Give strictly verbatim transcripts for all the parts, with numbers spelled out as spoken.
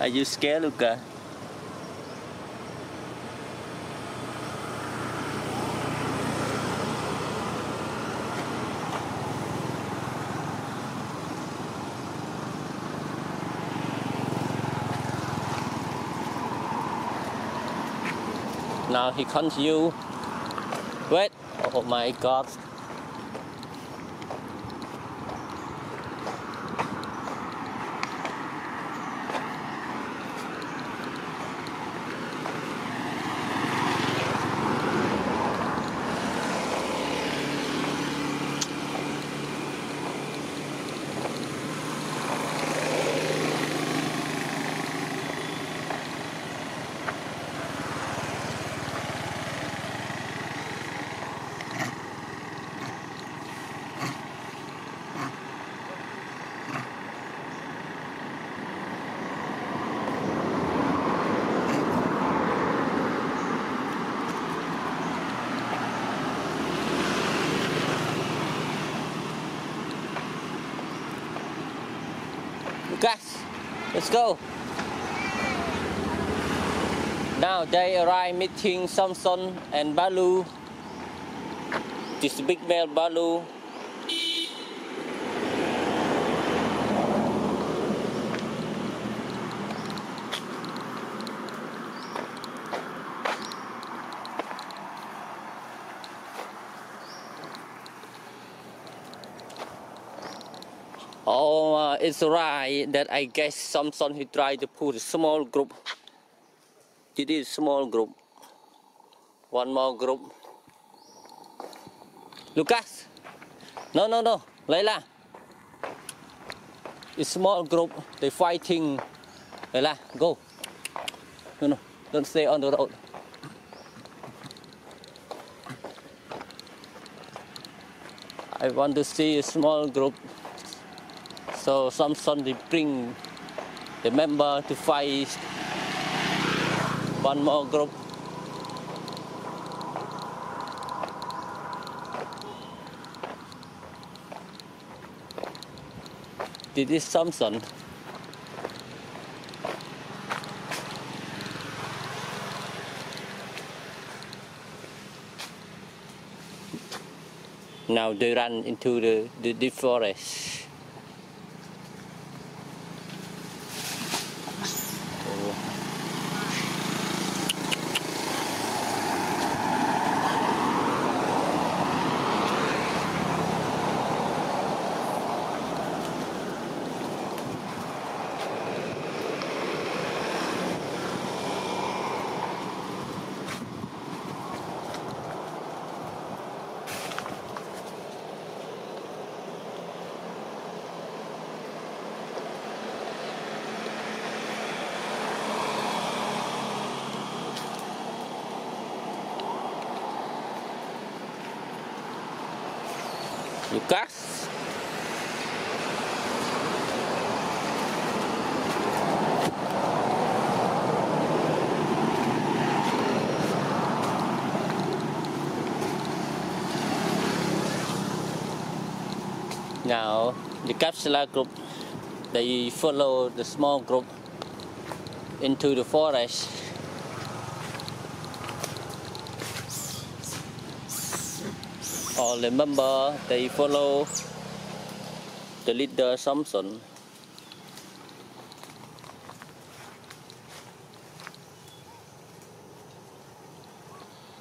Are you scared, Luca? Now he continue. Wait! Oh my God! Guys, let's go. Now they arrive meeting Samson and Balu. This big male Balu. Oh, uh, it's right that I guess Samson he tried to put a small group. It is small group. One more group. Lucas! No, no, no. Layla! It's small group. They fighting. Layla, go. No, no. Don't stay on the road. I want to see a small group. So Samson they bring the member to fight one more group. This is Samson. Now they run into the, the, the forest. Lucas. Now the capsula group, they follow the small group into the forest. All the members, they follow the leader Thompson.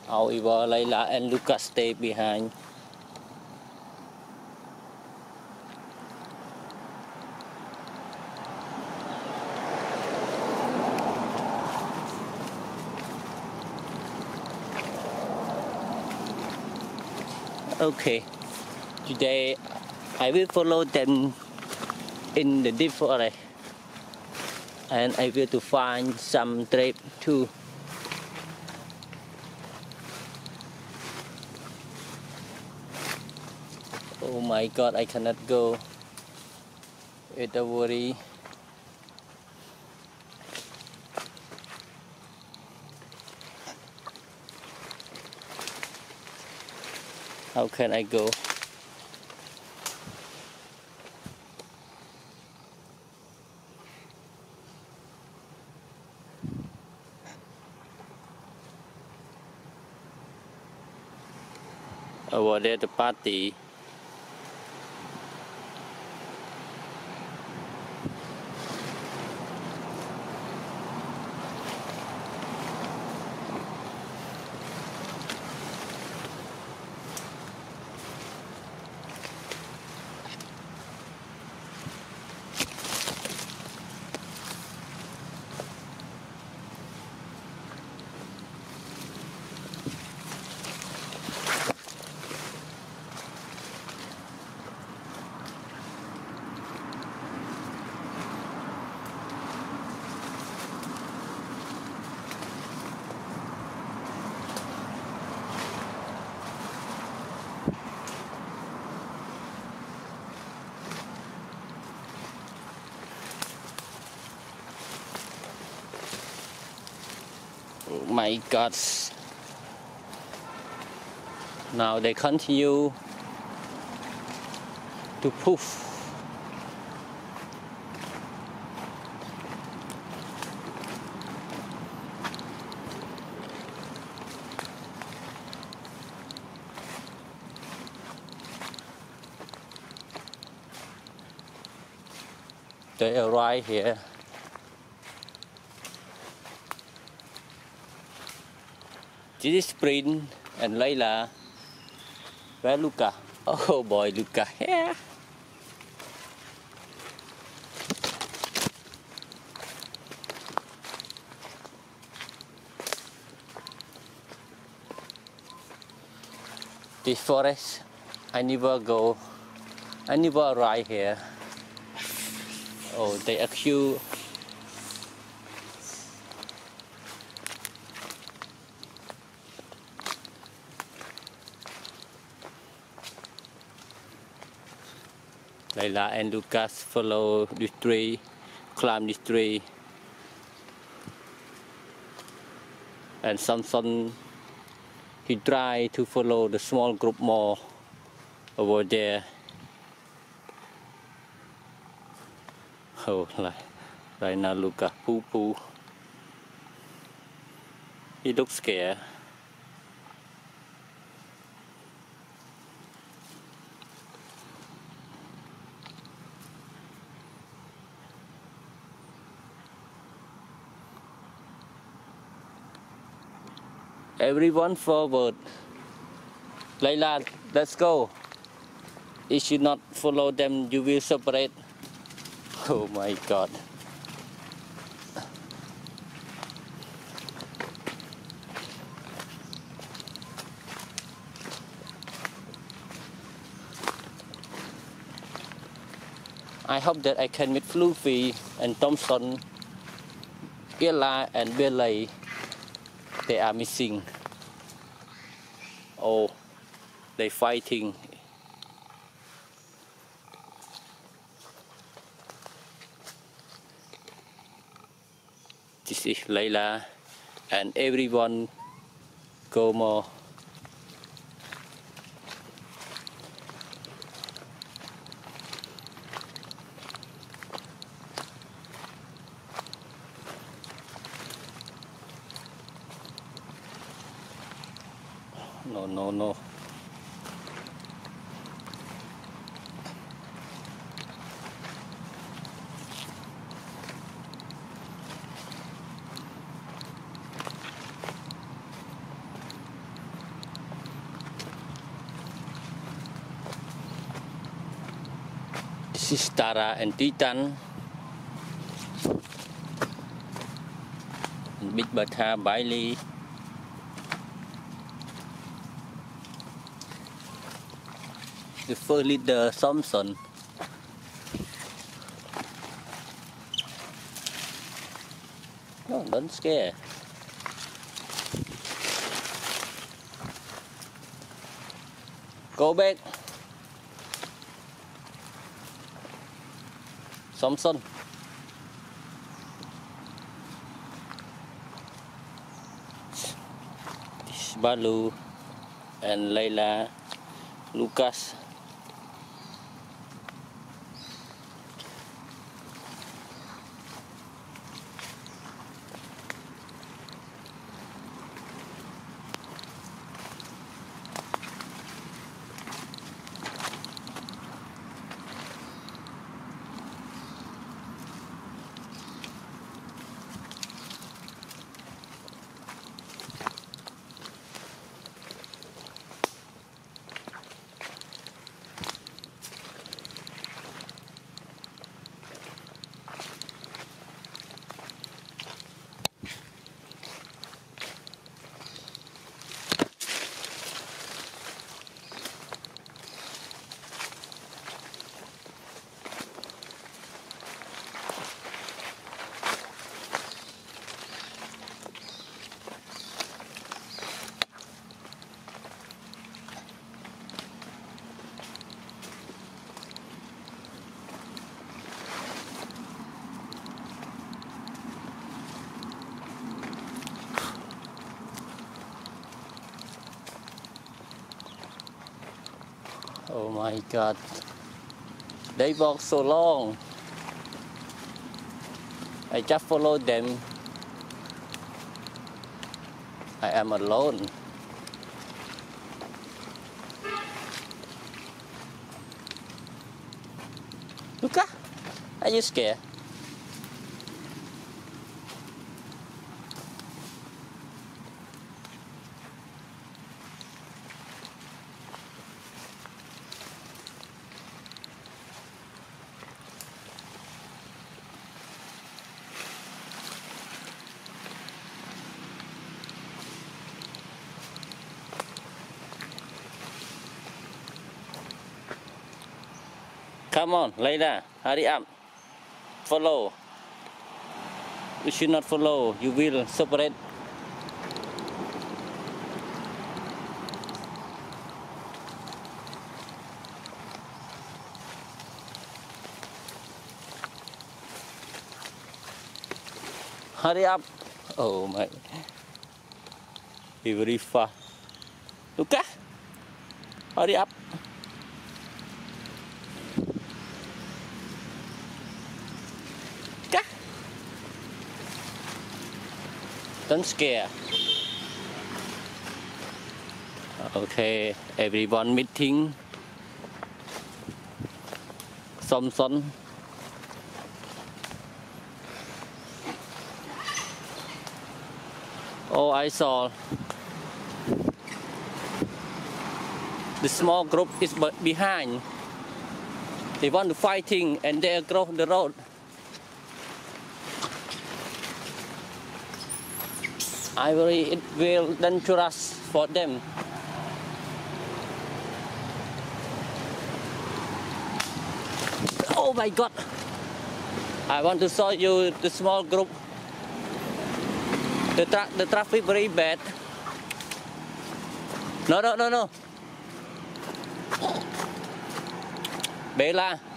However, Layla and Lucas stay behind. Okay, today I will follow them in the deep forest and I will to find some trap too. Oh my God, I cannot go. It's a worry. How can I go? over there, the party. My God! Now they continue to poof. They arrive here. This is Spring and Layla. Where Lucas? Oh boy, Lucas here. Yeah. This forest, I never go. I never arrive here. Oh, they accuse. Layla and Lucas follow this tree, climb this tree, and Samson, he tried to follow the small group more over there. Oh, right now Lucas poo poo. He looks scared. Everyone forward. Layla, let's go. If you not follow them, you will separate. Oh my God. I hope that I can meet Fluffy and Thompson, Ella and Belay. They are missing. Oh, they fighting. This is Layla, and everyone go more. No, no, no. This is Tara and Titan. And big Batha, Baili. The first leader, Thompson. No, don't scare. Go back. Thompson. This is Balu and Layla, Lucas. my God. They walk so long. I just follow them. I am alone. Lucas, are you scared? Come on, Layla, hurry up. Follow. You should not follow. You will separate. Hurry up. Oh my. He's very fast. Lucas, hurry up. Don't scare. Okay, everyone meeting. Thompson. Oh, I saw. The small group is behind. They want to fighting and they across the road. I worry it will dangerous for them. Oh my God! I want to show you the small group. The tra the traffic very bad. No no no no. Bella.